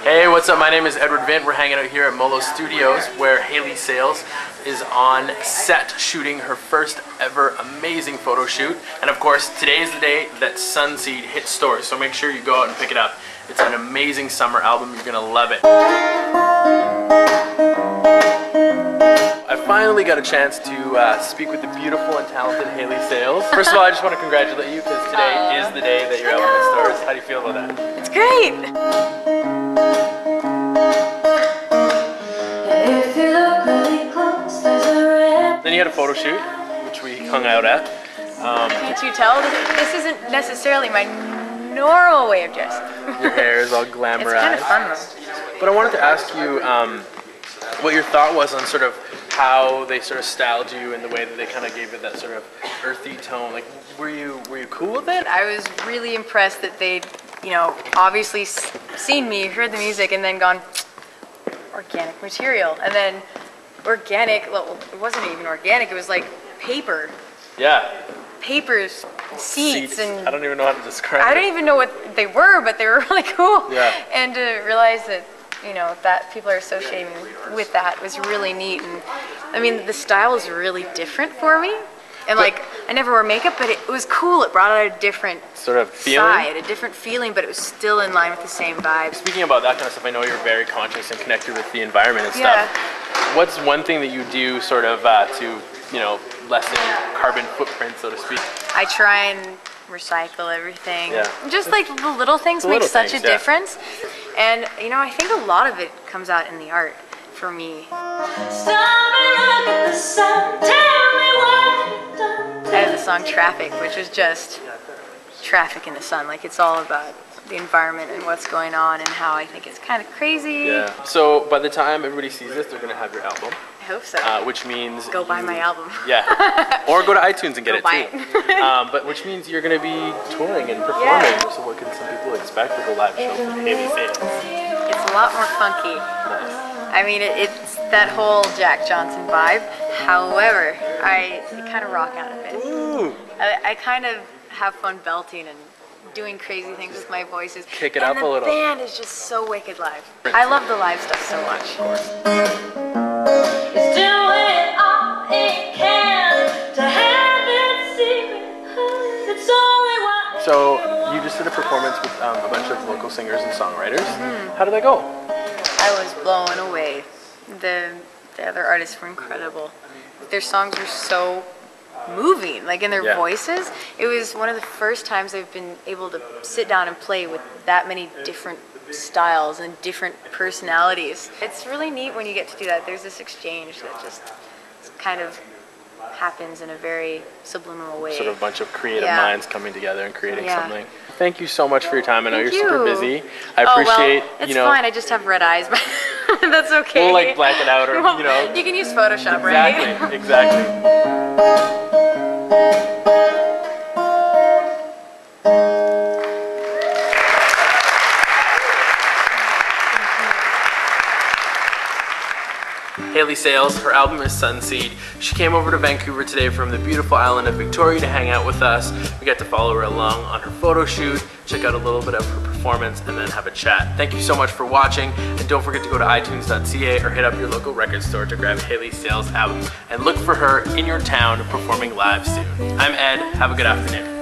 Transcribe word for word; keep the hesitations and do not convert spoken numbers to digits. Hey, what's up? My name is Edward Vint. We're hanging out here at Molo Studios where Hayley Sales is on set shooting her first ever amazing photo shoot. And of course, today is the day that Sunseed hits stores, so make sure you go out and pick it up. It's an amazing summer album. You're going to love it. I finally got a chance to uh, speak with the beautiful and talented Hayley Sales. First of all, I just want to congratulate you because today uh, is the day that your album hits stores. How do you feel about that? It's great! Then you had a photo shoot, which we hung out at. Um, Can't you tell? This isn't necessarily my normal way of dressing. Your hair is all glamorized. It's kind of fun. But I wanted to ask you um, what your thought was on sort of how they sort of styled you and the way that they kind of gave it that sort of earthy tone. Like, were you were you cool with it? I was really impressed that they'd, you know, obviously seen me, heard the music, and then gone organic material, and then. Organic, well, it wasn't even organic, it was like paper. Yeah. Papers, seats, seats. and... I don't even know how to describe I it. I don't even know what they were, but they were really cool. Yeah. And to realize that, you know, that people are associating with that was really neat. And I mean, the style is really different for me. And but, like, I never wore makeup, but it was cool. It brought out a different sort of feeling. side, a different feeling, but it was still in line with the same vibe. Speaking about that kind of stuff, I know you're very conscious and connected with the environment and yeah. stuff. What's one thing that you do sort of uh, to, you know, lessen carbon footprint, so to speak? I try and recycle everything. Yeah. Just like the little things the make little such things, a yeah. difference. And, you know, I think a lot of it comes out in the art for me. I have the song Traffic, which is just traffic in the sun. Like, it's all about the environment and what's going on and how I think it's kind of crazy. Yeah. So by the time everybody sees this, they're going to have your album. I hope so. Uh, which means... Go buy you, my album. Yeah. Or go to iTunes and get go it buy too. It. um, but which means you're going to be touring and performing. Yeah. So what can some people expect with a live show from Hayley Sales? It's a lot more funky. Nice. I mean, it, it's that whole Jack Johnson vibe. However, I kind of rock out of it. Ooh. I, I kind of have fun belting and doing crazy things with my voices. Kick it and up a little. The band is just so wicked live. I love the live stuff so much. It's doing all it can to have that secret. It's only what. So you just did a performance with um, a bunch of local singers and songwriters. Mm-hmm. How did that go? I was blown away. The the other artists were incredible. Their songs were so moving, like in their yeah. voices. It was one of the first times I've been able to sit down and play with that many different styles and different personalities. It's really neat when you get to do that. There's this exchange that just kind of happens in a very subliminal way. Sort of a bunch of creative yeah. minds coming together and creating yeah. something. Thank you so much for your time. I know Thank you're you. super busy. I oh, appreciate well, it's you know, fine. I just have red eyes, but that's okay. We'll like black it out, or well, you know. You can use Photoshop, exactly, right? Exactly. Exactly. Hayley Sales, her album is Sunseed. She came over to Vancouver today from the beautiful island of Victoria to hang out with us. We got to follow her along on her photo shoot, check out a little bit of her performance, and then have a chat. Thank you so much for watching, and don't forget to go to iTunes dot C A or hit up your local record store to grab Hayley Sales' album, and look for her in your town performing live soon. I'm Ed, have a good afternoon.